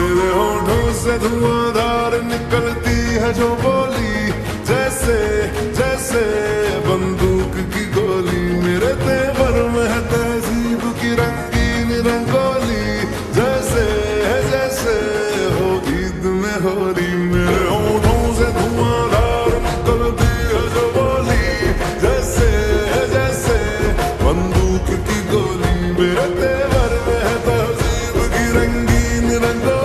मेरे होठों से धुआंधार निकलती है जो बोली, जैसे जैसे बंदूक की गोली। मेरे तेवर में है तहजीब की रंगीन रंगोली, जैसे जैसे हो ईद में होली। मेरे होठों से धुआंधार निकलती है जो बोली, जैसे जैसे बंदूक की गोली। मेरे तेवर में है तहजीब की रंगीन रंगोली।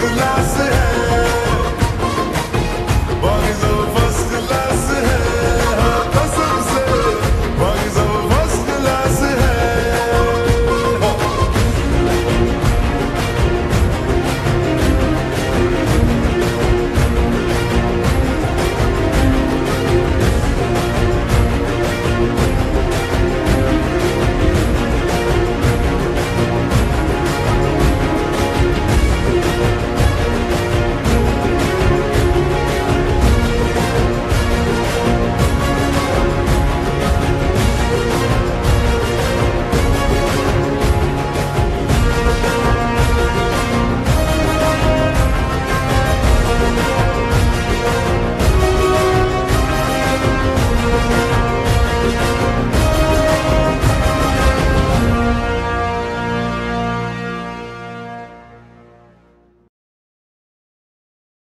Clase.